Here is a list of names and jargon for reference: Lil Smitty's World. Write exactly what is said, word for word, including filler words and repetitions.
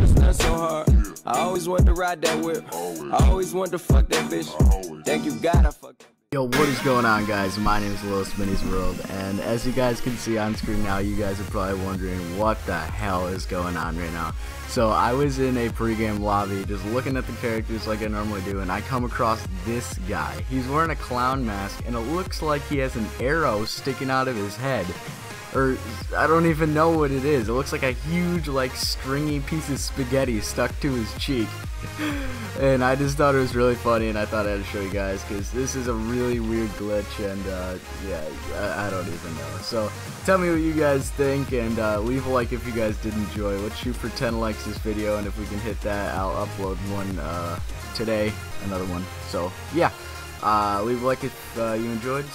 It's not so hard. I always wanted to ride that whip. I always wanted to fuck that bitch. Thank you God I fucked that bitch. Yo, what is going on, guys? My name is Lil Smitty's World, and as you guys can see on screen now, you guys are probably wondering what the hell is going on right now. So I was in a pregame lobby just looking at the characters like I normally do, and I come across this guy. He's wearing a clown mask, and it looks like he has an arrow sticking out of his head. Or, I don't even know what it is. It looks like a huge, like, stringy piece of spaghetti stuck to his cheek. And I just thought it was really funny, and I thought I had to show you guys, because this is a really weird glitch, and, uh, yeah, I, I don't even know. So, tell me what you guys think, and uh, leave a like if you guys did enjoy. Let's shoot for ten likes this video, and if we can hit that, I'll upload one uh, today, another one. So, yeah, uh, leave a like if uh, you enjoyed.